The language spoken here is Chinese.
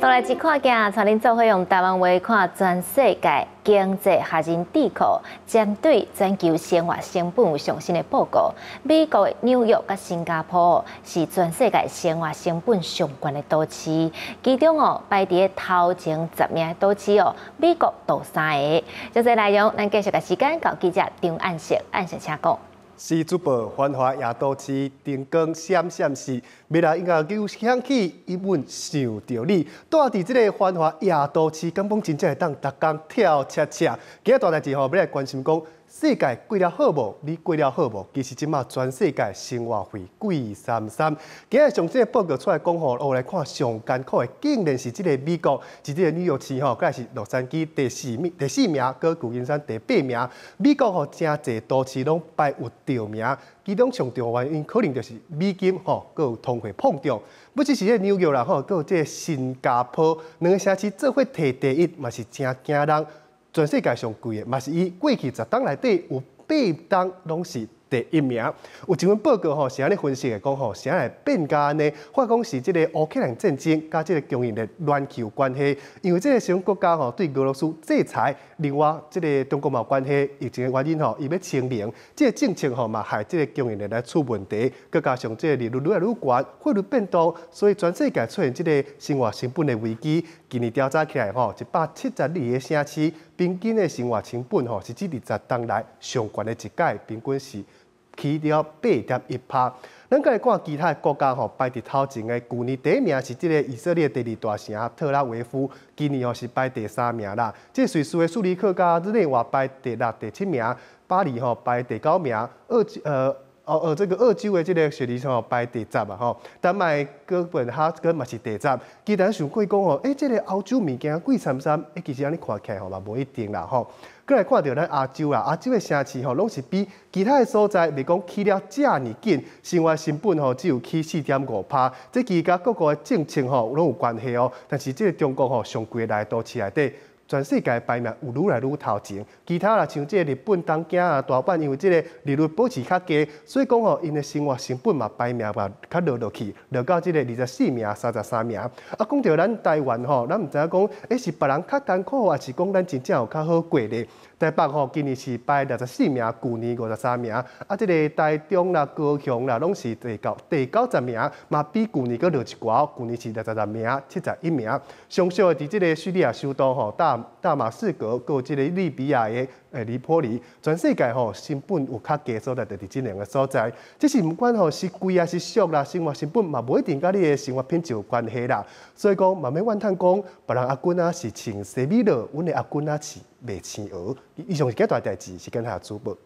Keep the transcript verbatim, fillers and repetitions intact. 带来一看镜，带您做伙用台湾话看全世界经济下行智库针对全球生活成本上升的报告。美国的纽约甲新加坡是全世界生活成本上悬的都市，其中哦排伫头前十名的都市哦，美国倒三个。这些内容，咱继续甲时间到记者张岸石，岸石请讲。 是主播繁华夜都市，灯光闪闪时，未来音乐又响起，伊阮想着你。住伫即个繁华夜都市，敢讲真正会当逐工跳恰恰。今日大代志吼，要来关心讲世界过了好无？你过了好无？其实即马全世界生活费贵三三。今日上即个报告出来讲吼，我来看上艰苦的，竟然是即个美国，即个纽约市吼，佮是洛杉矶第四名，第四名，佮旧金山第八名。美国吼真侪都市拢排有 掉名，其中上重要原因可能就是美金吼，佮有通货膨胀。不只是个纽约啦吼，佮有即个新加坡两个城市做伙摕第一，嘛是真惊人。全世界上贵的嘛是伊过去十档内底有八档拢是第一名。有一份报告吼，是安尼分析的，讲吼，是安尼变加安尼，发讲是即个乌克兰战争甲即个供应链乱球关系，因为即个小国家吼对俄罗斯制裁。 另外，即个中国嘛关系疫情的原因吼，伊要清零，即个政策吼嘛害即个供应链来出问题，佮加上即个利率愈来愈悬，汇率变动，所以全世界出现即个生活成本的危机。今年调查起来吼，一百七十二个城市平均的生活成本吼是只二十当内上悬的一届，平均是起了八点一趴。 咱再来看其他国家吼，排伫头前的，去年第一名是即个以色列第二大城特拉维夫，今年吼是排第三名啦。即瑞士的苏黎克加日内瓦排第六、第七名，巴黎吼排第九名，澳呃哦呃这个澳洲的即个雪梨吼排第十啊吼，丹麦哥本哈根嘛是第十。既然想过讲吼，诶、欸，即、這个欧洲物件贵三三，诶，其实安尼看起来吼嘛无一定啦吼。 过来看到咱亚洲啦，亚洲的城市吼，拢是比其他的所在袂讲起了遮尔紧，生活成本吼只有起四点五趴，这其甲各国的政策吼拢有关系哦。但是即个中国吼上贵内都市内底，全世界排名有愈来愈头前。其他啦像即个日本东京啊、大阪，因为即个利率保持较低，所以讲吼因的生活成本嘛排名嘛较落落去，落到即个二十四名、三十三名。啊，讲到咱台湾吼，咱毋知影讲，诶是别人较艰苦，还是讲咱真正有较好过咧？ 台北吼，今年是排六十四名，去年五十三名。啊，即个台中啦、高雄啦，拢是第九、第九十名，嘛比去年佫落一寡。去年是六十六名、七十一名。上少伫即个叙利亚首都吼，大大马士革，佮有即个利比亚的诶黎波里，全世界吼成本有较低所在，就伫即两个所在。即是毋管吼是贵啊是俗啦，生活成本嘛无一定甲你诶生活品质有关系啦。所以讲，慢慢怨叹讲，别人阿君啊是穿西米露，阮诶阿君啊是 卖青蚵，以上是几大代志，是跟下主播。